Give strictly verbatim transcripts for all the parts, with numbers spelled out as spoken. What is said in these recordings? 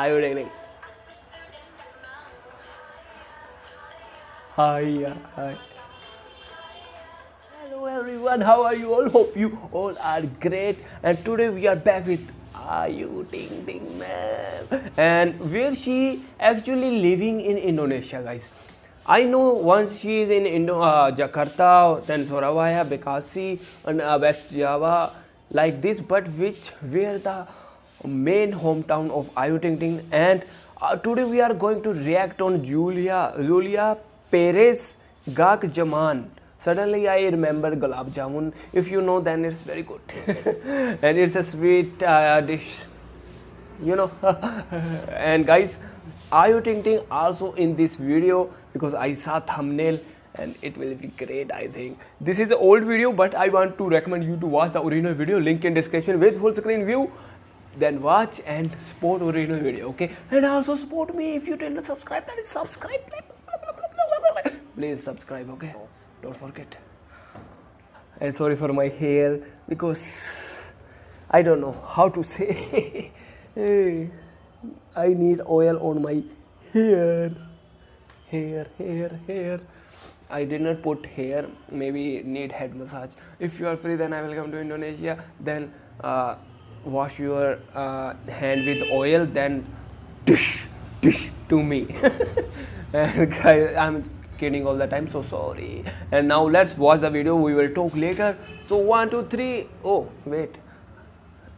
Ayu Ting Ting. Hi, hi. Hello everyone, how are you all? Hope you all are great. And today we are back with Ayu Ting Ting, ma'am. And where she actually living in Indonesia, guys. I know once she is in Indo uh, Jakarta, then Surabaya, Bekasi, and uh, West Java, like this. But which where the main hometown of Ayu Ting Ting? And uh, today we are going to react on Julia Lulia Perez, Gak Jaman. Suddenly I remember Galab Jamun. If you know, then it's very good. And it's a sweet uh, dish, you know. And guys, Ayu Ting Ting also in this video because I saw thumbnail and it will be great, I think. This is the old video, but I want to recommend you to watch the original video. Link in description with full screen view. Then watch and support original video, okay? And also support me if you didn't subscribe. That is subscribe. Please subscribe, okay? Don't forget. And sorry for my hair because I don't know how to say. I need oil on my hair. Hair, hair, hair. I did not put hair. Maybe need head massage. If you are free, then I will come to Indonesia. Then uh, wash your uh, hand with oil. Then dish, dish to me. And guys, I'm kidding all the time, so sorry. And now let's watch the video. We will talk later. So one, two, three. Oh wait,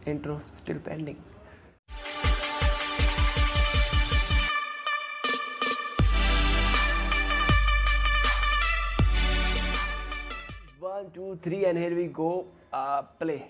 intro still pending. One, two, three, and here we go. Uh, play.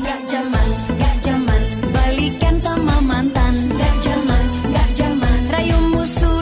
Gak jaman, gak jaman, rayu musuh.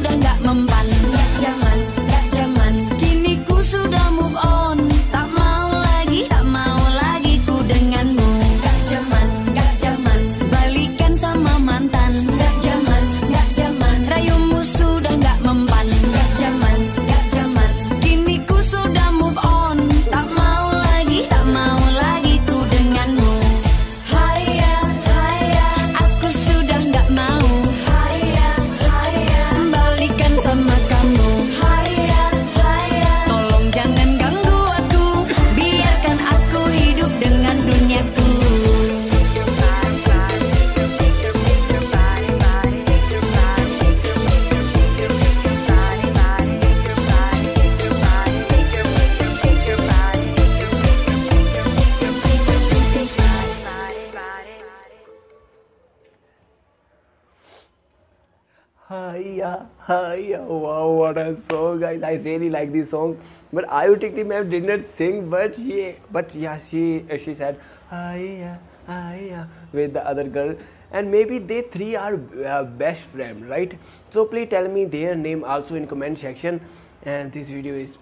hiya, hiya, wow, what a song, guys. I really like this song. But Ayu Ting Ting ma'am did not sing, but she, but yeah, she, she said, hiya, hiya, with the other girl. And maybe they three are uh, best friends, right? So please tell me their name also in comment section. And this video is...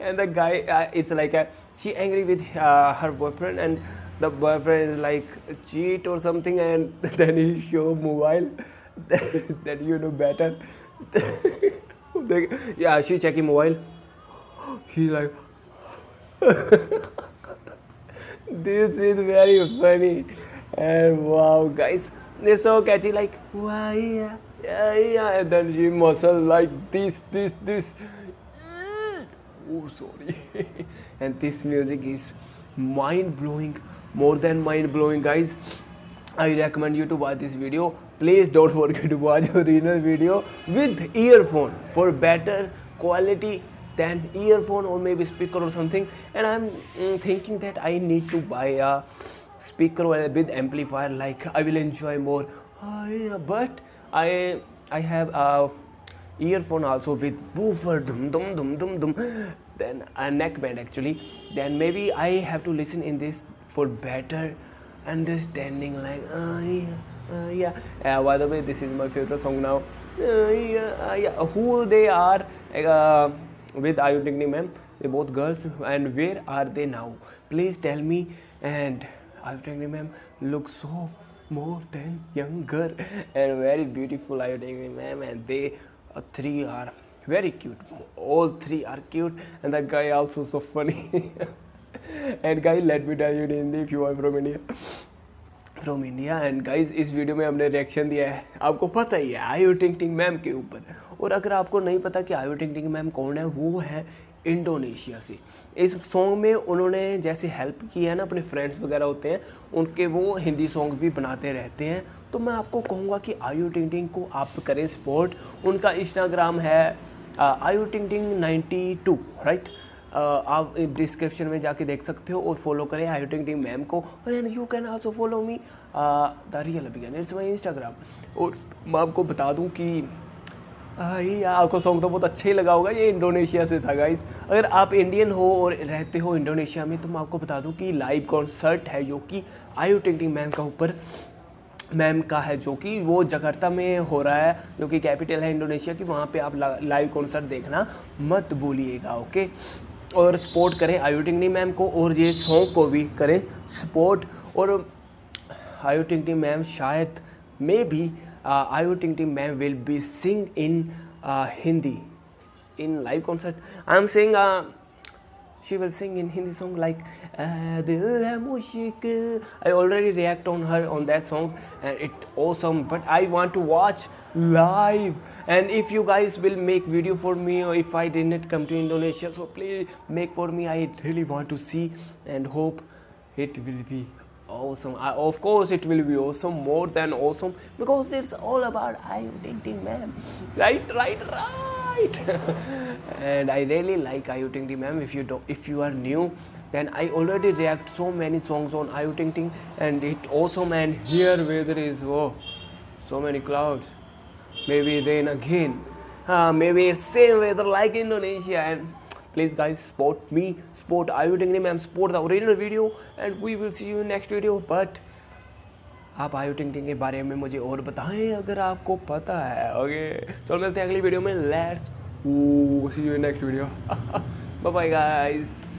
and the guy, uh, it's like a, she angry with uh, her boyfriend, and the boyfriend is like cheat or something, and then he show mobile that, that you know better. they, yeah, she checking mobile. He's like, this is very funny, and wow, guys, they're so catchy. Like, why, yeah, yeah, yeah, and then she muscle like this, this, this. Oh, sorry. And this music is mind-blowing, more than mind-blowing, guys. I recommend you to watch this video. Please don't forget to watch original video with earphone for better quality than earphone or maybe speaker or something. And I'm mm, thinking that I need to buy a speaker or a bit amplifier, like I will enjoy more. Oh, yeah. But I I have a earphone also with woofer, dum dum dum dum dum, then a neckband actually. Then maybe I have to listen in this for better understanding. Like, uh, yeah, uh, yeah. Uh, by the way, this is my favorite song now. Uh, yeah, uh, yeah. Who they are uh, with Ayu Ting Ting ma'am? They both girls, and where are they now? Please tell me. And Ayu Ting Ting ma'am looks so more than younger and very beautiful. Ayu Ting Ting ma'am, and they. Uh, three are very cute. All three are cute, and that guy also so funny. And guys, let me tell you in Hindi if you are from India. From India. And guys, इस video में हमने reaction दिया है. आपको पता ही है आयु टिंग टिंग मैम के ऊपर. और अगर आपको नहीं पता कि आयु टिंग टिंग मैम कौन है, वो है इंडोनेशिया से. इस सॉन्ग में उन्होंने जैसे हेल्प की है ना, अपने फ्रेंड्स वगैरह होते हैं उनके, वो हिंदी सॉन्ग भी बनाते रहते हैं. तो मैं आपको कहूँगा कि आयु टिंग टिंग को आप करें सपोर्ट. उनका इंस्टाग्राम है आयु टिंग टिंग नाइन्टी टू, राइट. आप डिस्क्रिप्शन में जाके देख सकते हो और फॉलो करें आयु टिंग टिंग मैम को. और you can also follow me the real Abhigan, it's my Instagram. और मैं आपको बता दूँ कि आई आपको सॉन्ग तो बहुत अच्छा ही लगा होगा. ये इंडोनेशिया से था गाइज. अगर आप इंडियन हो और रहते हो इंडोनेशिया में, तो मैं आपको बता दूं कि लाइव कॉन्सर्ट है जो कि आयु टिंग टिंग मैम का ऊपर मैम का है, जो कि वो जकार्ता में हो रहा है, जो कि कैपिटल है इंडोनेशिया की. वहाँ पे आप लाइव कॉन्सर्ट देखना मत भूलिएगा, ओके. और सपोर्ट करें आयु टिंग टिंग मैम को, और ये सॉन्ग को भी करें सपोर्ट. और आयु टिंग टिंग मैम शायद मे भी Uh, Ayu Ting Ting ma'am will be sing in uh, Hindi in live concert. I'm saying uh, she will sing in Hindi song like I already react on her on that song, and it awesome. But I want to watch live. And if you guys will make video for me, or if I didn't come to Indonesia, so please make for me. I really want to see and hope it will be awesome. Uh, of course it will be awesome, more than awesome, because it's all about Ayu Ting Ting ma'am, right right right and I really like Ayu Ting Ting ma'am. If you do, if you are new, then I already react so many songs on Ayu Ting Ting, and it awesome. And here weather is, oh, so many clouds, maybe rain again, uh, maybe it's same weather like Indonesia. And please guys, support me, support Ayu Ting Ting ma'am, support the original video, and we will see you in next video. But आप Ayu Ting Ting के बारे में मुझे और बताएं अगर आपको पता है, okay. चलो मिलते हैं अगली वीडियो में. Let's see you in next video. Bye bye guys.